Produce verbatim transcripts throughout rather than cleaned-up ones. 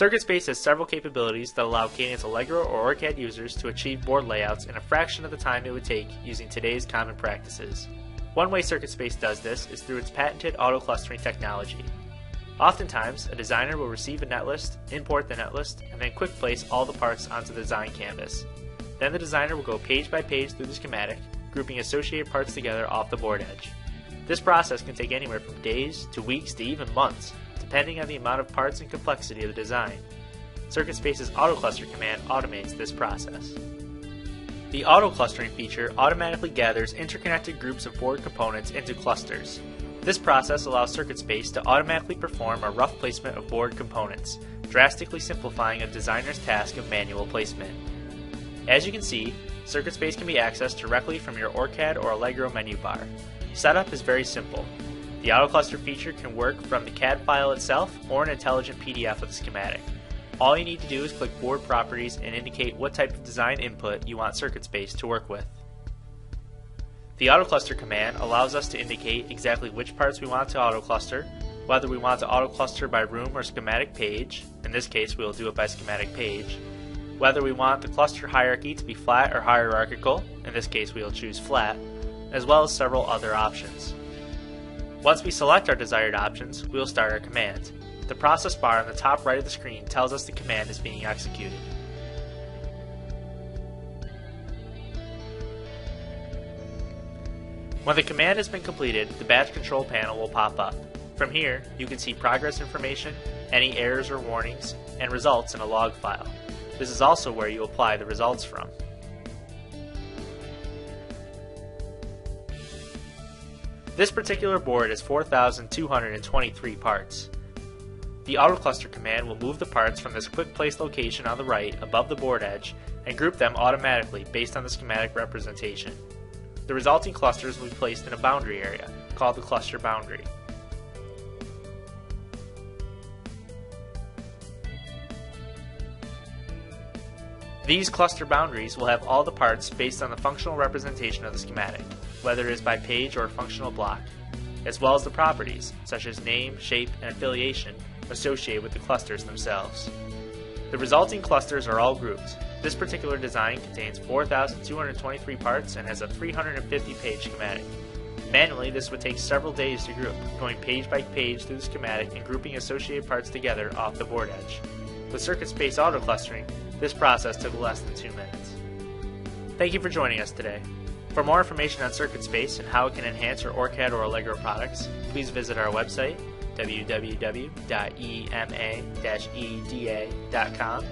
CircuitSpace has several capabilities that allow Cadence Allegro or OrCAD users to achieve board layouts in a fraction of the time it would take using today's common practices. One way CircuitSpace does this is through its patented AutoClustering technology. Oftentimes, a designer will receive a netlist, import the netlist, and then quick place all the parts onto the design canvas. Then the designer will go page by page through the schematic, grouping associated parts together off the board edge. This process can take anywhere from days to weeks to even months, depending on the amount of parts and complexity of the design. CircuitSpace's AutoCluster command automates this process. The AutoClustering feature automatically gathers interconnected groups of board components into clusters. This process allows CircuitSpace to automatically perform a rough placement of board components, drastically simplifying a designer's task of manual placement. As you can see, CircuitSpace can be accessed directly from your OrCAD or Allegro menu bar. Setup is very simple. The AutoCluster feature can work from the C A D file itself or an intelligent P D F of the schematic. All you need to do is click Board Properties and indicate what type of design input you want CircuitSpace to work with. The AutoCluster command allows us to indicate exactly which parts we want to AutoCluster, whether we want to AutoCluster by room or schematic page, in this case we will do it by schematic page, whether we want the cluster hierarchy to be flat or hierarchical, in this case we will choose flat, as well as several other options. Once we select our desired options, we will start our command. The process bar on the top right of the screen tells us the command is being executed. When the command has been completed, the batch control panel will pop up. From here, you can see progress information, any errors or warnings, and results in a log file. This is also where you apply the results from. This particular board has four thousand two hundred twenty-three parts. The AutoCluster command will move the parts from this quick place location on the right above the board edge and group them automatically based on the schematic representation. The resulting clusters will be placed in a boundary area, called the cluster boundary. These cluster boundaries will have all the parts based on the functional representation of the schematic, whether it is by page or functional block, as well as the properties, such as name, shape, and affiliation associated with the clusters themselves. The resulting clusters are all grouped. This particular design contains four thousand two hundred twenty-three parts and has a three hundred fifty page schematic. Manually, this would take several days to group, going page by page through the schematic and grouping associated parts together off the board edge. With CircuitSpace AutoClustering, this process took less than two minutes. Thank you for joining us today. For more information on CircuitSpace and how it can enhance your OrCAD or Allegro products, please visit our website, w w w dot e m a dash e d a dot com.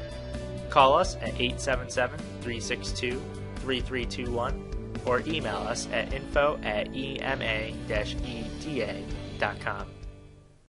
Call us at eight seven seven, three six two, three three two one or email us at info at e m a dash e d a dot com.